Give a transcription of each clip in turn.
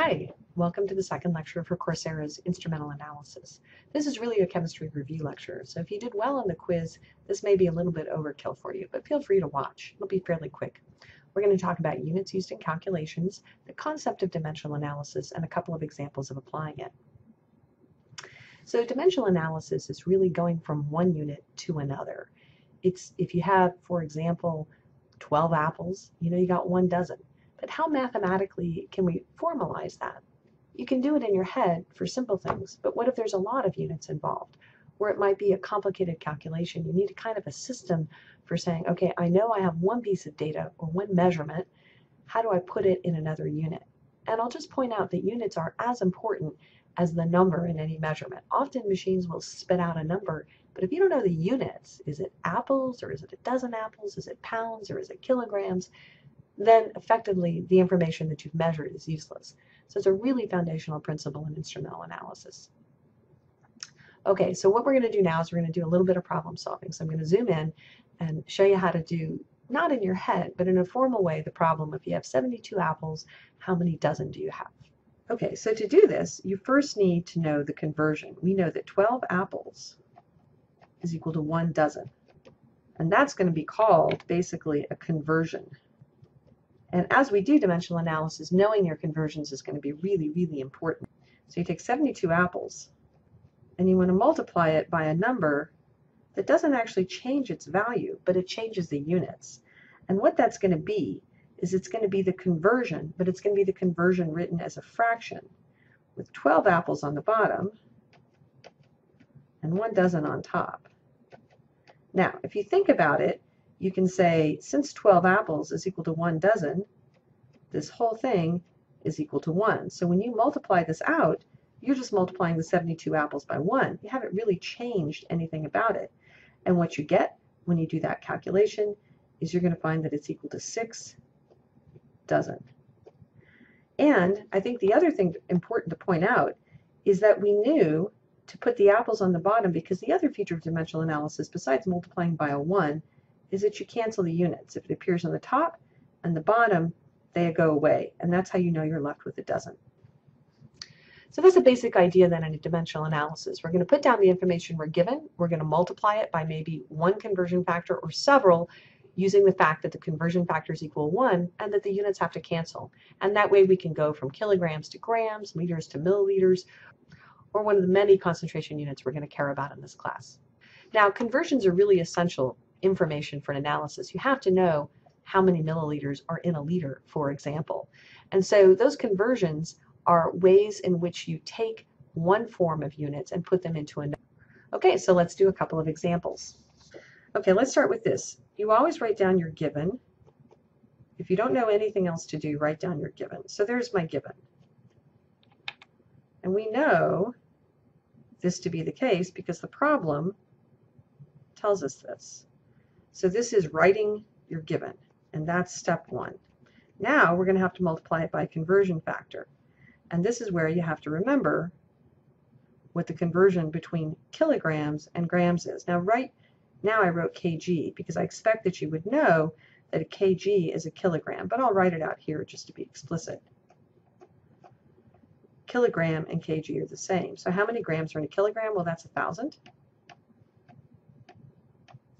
Hi, welcome to the second lecture for Coursera's Instrumental Analysis. This is really a chemistry review lecture, so if you did well on the quiz, this may be a little bit overkill for you, but feel free to watch. It'll be fairly quick. We're going to talk about units used in calculations, the concept of dimensional analysis, and a couple of examples of applying it. So dimensional analysis is really going from one unit to another. It's if you have, for example, 12 apples, you know you got one dozen. But how mathematically can we formalize that? You can do it in your head for simple things, but what if there's a lot of units involved? Or it might be a complicated calculation. You need a kind of a system for saying, okay, I know I have one piece of data or one measurement. How do I put it in another unit? And I'll just point out that units are as important as the number in any measurement. Often machines will spit out a number, but if you don't know the units, is it apples or is it a dozen apples? Is it pounds or is it kilograms? Then effectively the information that you've measured is useless. So it's a really foundational principle in instrumental analysis. Okay, so what we're going to do now is we're going to do a little bit of problem solving. So I'm going to zoom in and show you how to do, not in your head, but in a formal way, the problem. If you have 72 apples, how many dozen do you have? Okay, so to do this, you first need to know the conversion. We know that 12 apples is equal to one dozen. And that's going to be called basically a conversion. And as we do dimensional analysis, knowing your conversions is going to be really, really important. So you take 72 apples, and you want to multiply it by a number that doesn't actually change its value, but it changes the units. And what that's going to be is it's going to be the conversion, but it's going to be the conversion written as a fraction with 12 apples on the bottom and one dozen on top. Now, if you think about it, you can say, since 12 apples is equal to one dozen, this whole thing is equal to one. So when you multiply this out, you're just multiplying the 72 apples by one. You haven't really changed anything about it. And what you get when you do that calculation is you're going to find that it's equal to 6 dozen. And I think the other thing important to point out is that we knew to put the apples on the bottom because the other feature of dimensional analysis, besides multiplying by a one, is that you cancel the units. If it appears on the top and the bottom, they go away. And that's how you know you're left with a dozen. So that's a basic idea then in a dimensional analysis. We're going to put down the information we're given. We're going to multiply it by maybe one conversion factor or several using the fact that the conversion factors equal one and that the units have to cancel. And that way we can go from kilograms to grams, liters to milliliters, or one of the many concentration units we're going to care about in this class. Now, conversions are really essential information for an analysis. You have to know how many milliliters are in a liter, for example. And so those conversions are ways in which you take one form of units and put them into another. Okay, so let's do a couple of examples. Okay, let's start with this. You always write down your given. If you don't know anything else to do, write down your given. So there's my given. And we know this to be the case because the problem tells us this. So this is writing your given, and that's step one. Now we're going to have to multiply it by a conversion factor. And this is where you have to remember what the conversion between kilograms and grams is. Now right now I wrote kg because I expect that you would know that a kg is a kilogram, but I'll write it out here just to be explicit. Kilogram and kg are the same. So how many grams are in a kilogram? Well, that's 1,000.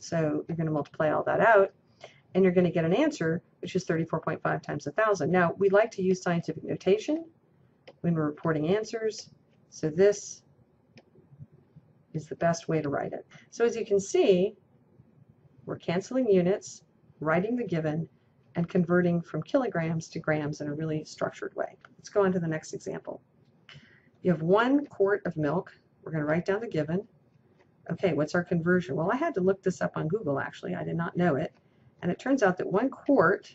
So you're going to multiply all that out, and you're going to get an answer, which is 34.5 times 1,000. Now, we like to use scientific notation when we're reporting answers, so this is the best way to write it. So as you can see, we're canceling units, writing the given, and converting from kilograms to grams in a really structured way. Let's go on to the next example. You have 1 quart of milk. We're going to write down the given. Okay, what's our conversion? Well, I had to look this up on Google, actually. I did not know it. And it turns out that 1 quart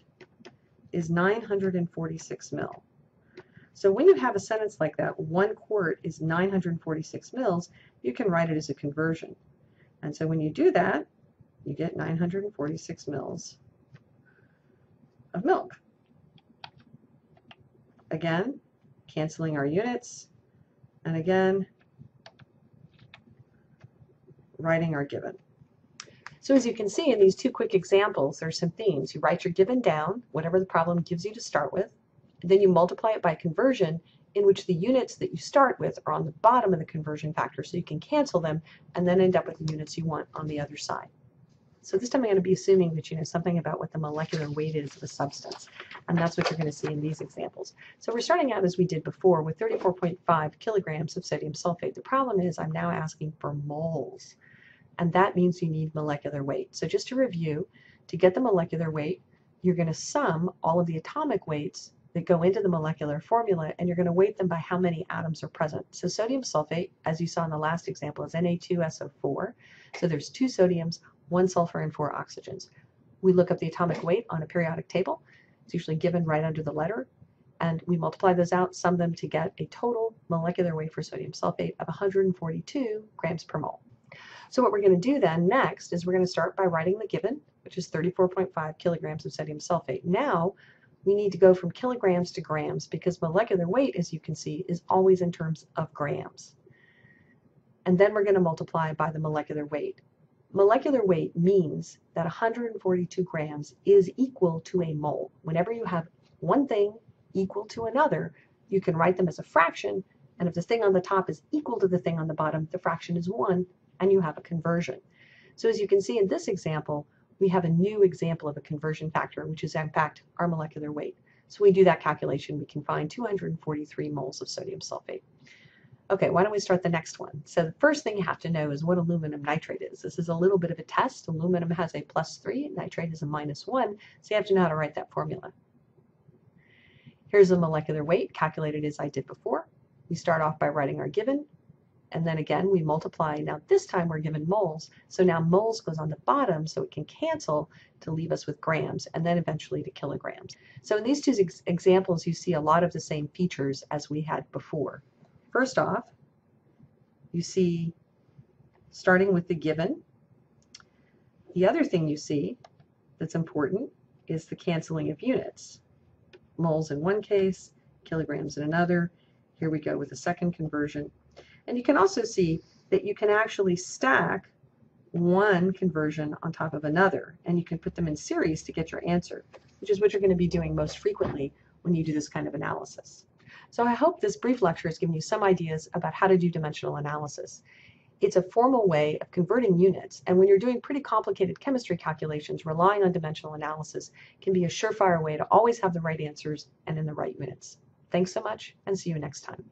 is 946 mil. So when you have a sentence like that, 1 quart is 946 mils, you can write it as a conversion. And so when you do that, you get 946 mils of milk. Again, canceling our units. And again, writing our given. So as you can see in these two quick examples, there's some themes. You write your given down, whatever the problem gives you to start with, and then you multiply it by conversion, in which the units that you start with are on the bottom of the conversion factor, so you can cancel them and then end up with the units you want on the other side. So this time I'm going to be assuming that you know something about what the molecular weight is of a substance, and that's what you're going to see in these examples. So we're starting out as we did before with 34.5 kilograms of sodium sulfate. The problem is I'm now asking for moles, and that means you need molecular weight. So just to review, to get the molecular weight, you're going to sum all of the atomic weights that go into the molecular formula, and you're going to weight them by how many atoms are present. So sodium sulfate, as you saw in the last example, is Na2SO4, so there's 2 sodiums, 1 sulfur, and 4 oxygens. We look up the atomic weight on a periodic table. It's usually given right under the letter, and we multiply those out, sum them to get a total molecular weight for sodium sulfate of 142 grams per mole. So what we're going to do then next is we're going to start by writing the given, which is 34.5 kilograms of sodium sulfate. Now we need to go from kilograms to grams, because molecular weight, as you can see, is always in terms of grams. And then we're going to multiply by the molecular weight. Molecular weight means that 142 grams is equal to a mole. Whenever you have one thing equal to another, you can write them as a fraction, and if the thing on the top is equal to the thing on the bottom, the fraction is 1, and you have a conversion. So as you can see in this example, we have a new example of a conversion factor, which is in fact our molecular weight. So we do that calculation, we can find 243 moles of sodium sulfate. Okay, why don't we start the next one? So the first thing you have to know is what aluminum nitrate is. This is a little bit of a test. Aluminum has a +3, nitrate is a -1, so you have to know how to write that formula. Here's the molecular weight calculated as I did before. We start off by writing our given, and then again we multiply. Now this time we're given moles, so now moles goes on the bottom, so it can cancel to leave us with grams, and then eventually to kilograms. So in these two examples you see a lot of the same features as we had before. First off, you see, starting with the given, the other thing you see that's important is the canceling of units. Moles in one case, kilograms in another. Here we go with the second conversion. And you can also see that you can actually stack one conversion on top of another, and you can put them in series to get your answer, which is what you're going to be doing most frequently when you do this kind of analysis. So I hope this brief lecture has given you some ideas about how to do dimensional analysis. It's a formal way of converting units, and when you're doing pretty complicated chemistry calculations, relying on dimensional analysis can be a surefire way to always have the right answers and in the right units. Thanks so much, and see you next time.